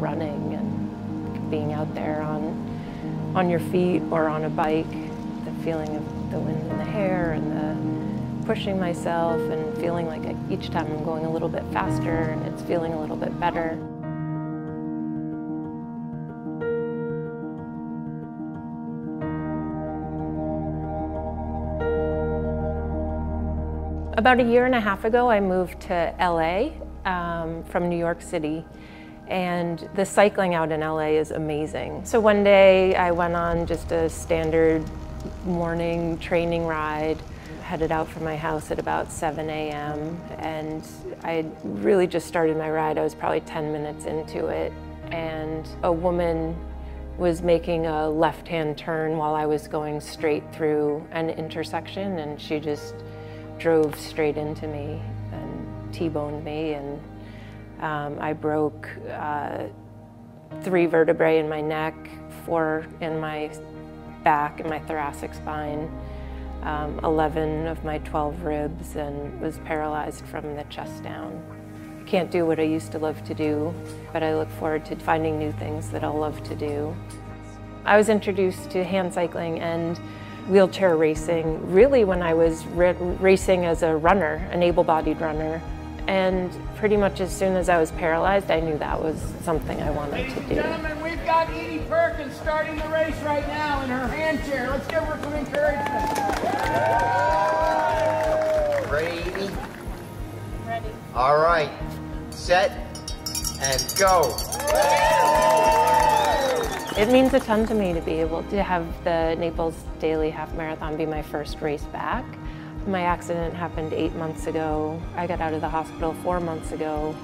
running and being out there on your feet or on a bike, the feeling of the wind in the hair and the pushing myself and feeling like each time I'm going a little bit faster and it's feeling a little bit better. About a year and a half ago, I moved to LA from New York City, and the cycling out in LA is amazing. So one day I went on just a standard morning training ride, headed out from my house at about 7 a.m. and I really just started my ride. I was probably 10 minutes into it, and a woman was making a left-hand turn while I was going straight through an intersection, and she just drove straight into me and T-boned me, and I broke 3 vertebrae in my neck, 4 in my back and my thoracic spine, 11 of my 12 ribs, and was paralyzed from the chest down. I can't do what I used to love to do, but I look forward to finding new things that I'll love to do. I was introduced to hand cycling and wheelchair racing really when I was racing as a runner, an able-bodied runner, and pretty much as soon as I was paralyzed, I knew that was something I wanted to do. Ladies and gentlemen, we've got Edie Perkins starting the race right now in her hand chair. Let's give her some encouragement. Ready? Ready. All right, set, and go. It means a ton to me to be able to have the Naples Daily Half Marathon be my first race back. My accident happened 8 months ago. I got out of the hospital 4 months ago,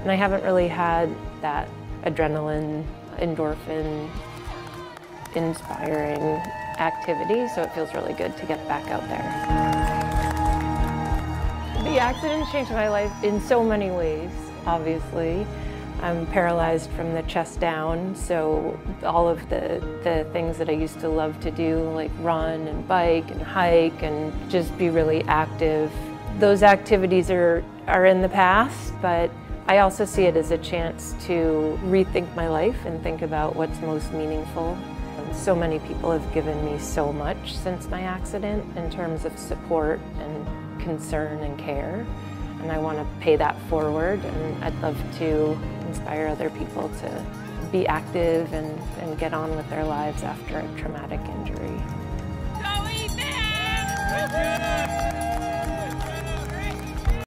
and I haven't really had that adrenaline, endorphin, inspiring activity, so it feels really good to get back out there. The accident changed my life in so many ways, obviously. I'm paralyzed from the chest down, so all of the things that I used to love to do, like run and bike and hike and just be really active, those activities are in the past, but I also see it as a chance to rethink my life and think about what's most meaningful. So many people have given me so much since my accident in terms of support and concern and care, and I want to pay that forward, and I'd love to inspire other people to be active and get on with their lives after a traumatic injury. Go eat them!